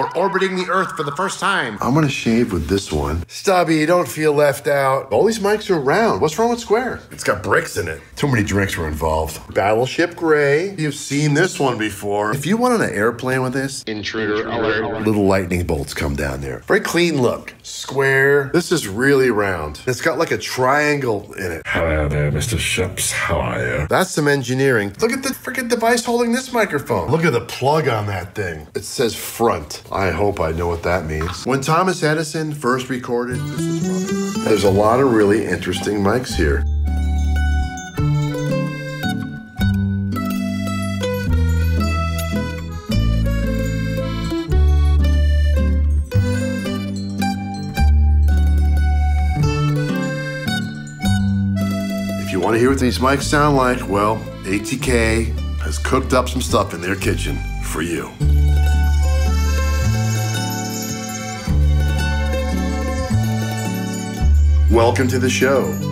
We're orbiting the Earth for the first time. I'm gonna shave with this one. Stubby, don't feel left out. All these mics are round. What's wrong with square? It's got bricks in it. Too many drinks were involved. Battleship Gray. You've seen this one before. If you went on an airplane with this, Intruder alert. Little lightning bolts come down there. Very clean look. Square. This is really round. It's got like a triangle in it. Hello there, Mr. Sheps. How are you? That's some engineering. Look at the freaking device holding this microphone. Look at the plug on that thing. It says front. I hope I know what that means. When Thomas Edison first recorded, this is probably... There's a lot of really interesting mics here. Want to hear what these mics sound like? Well, ATK has cooked up some stuff in their kitchen for you. Welcome to the show.